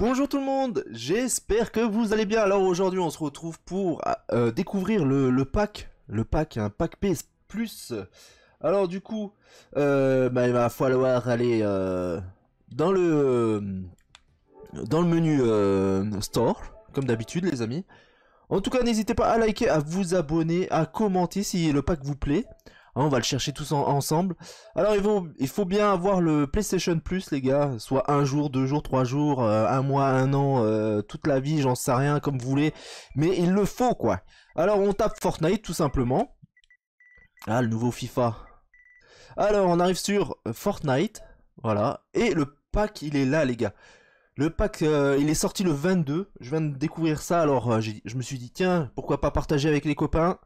Bonjour tout le monde, j'espère que vous allez bien. Alors aujourd'hui on se retrouve pour découvrir le pack PS Plus. Alors du coup, il va falloir aller dans le menu Store, comme d'habitude les amis. En tout cas n'hésitez pas à liker, à vous abonner, à commenter si le pack vous plaît. On va le chercher tous ensemble. Alors il faut bien avoir le PlayStation Plus les gars. Soit un jour, deux jours, trois jours, un mois, un an, toute la vie, j'en sais rien, comme vous voulez. Mais il le faut quoi. Alors on tape Fortnite tout simplement. Ah, le nouveau FIFA. Alors on arrive sur Fortnite. Voilà. Et le pack il est là les gars. Le pack il est sorti le 22. Je viens de découvrir ça. Alors je me suis dit tiens pourquoi pas partager avec les copains.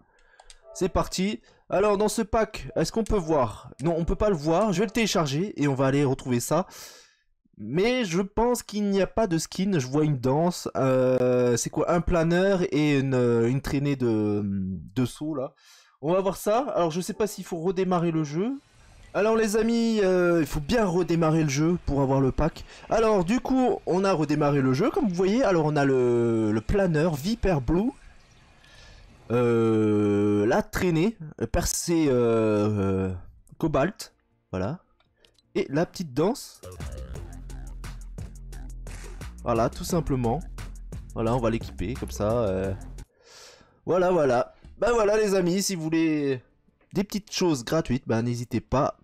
C'est parti. Alors dans ce pack, est-ce qu'on peut voir? Non, on peut pas le voir, je vais le télécharger et on va aller retrouver ça. Mais je pense qu'il n'y a pas de skin, je vois une danse, c'est quoi? Un planeur et une traînée de sauts là. On va voir ça, alors je sais pas s'il faut redémarrer le jeu. Alors les amis, il faut bien redémarrer le jeu pour avoir le pack. Alors du coup, on a redémarré le jeu comme vous voyez, alors on a le planeur Viper Blue. La traînée, percée cobalt, voilà, et la petite danse, voilà, tout simplement, voilà, on va l'équiper comme ça, voilà, voilà, ben voilà les amis, si vous voulez des petites choses gratuites, ben n'hésitez pas,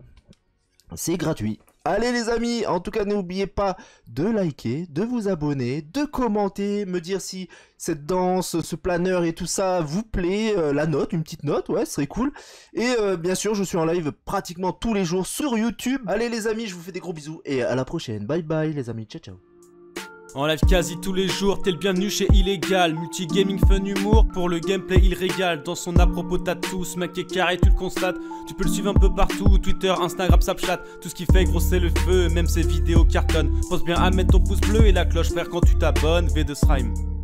c'est gratuit. Allez les amis, en tout cas n'oubliez pas de liker, de vous abonner, de commenter, me dire si cette danse, ce planeur et tout ça vous plaît, la note, une petite note, ouais, ce serait cool. Et bien sûr, je suis en live pratiquement tous les jours sur YouTube. Allez les amis, je vous fais des gros bisous et à la prochaine. Bye bye les amis, ciao ciao. En live quasi tous les jours, t'es le bienvenu chez Illégal Multi-gaming, fun, humour, pour le gameplay il régale. Dans son à propos t'as tout, ce mec est carré, tu le constates. Tu peux le suivre un peu partout, Twitter, Instagram, Snapchat. Tout ce qu'il fait gros c'est le feu, même ses vidéos cartonnent. Pense bien à mettre ton pouce bleu et la cloche frère quand tu t'abonnes, V2SRIME.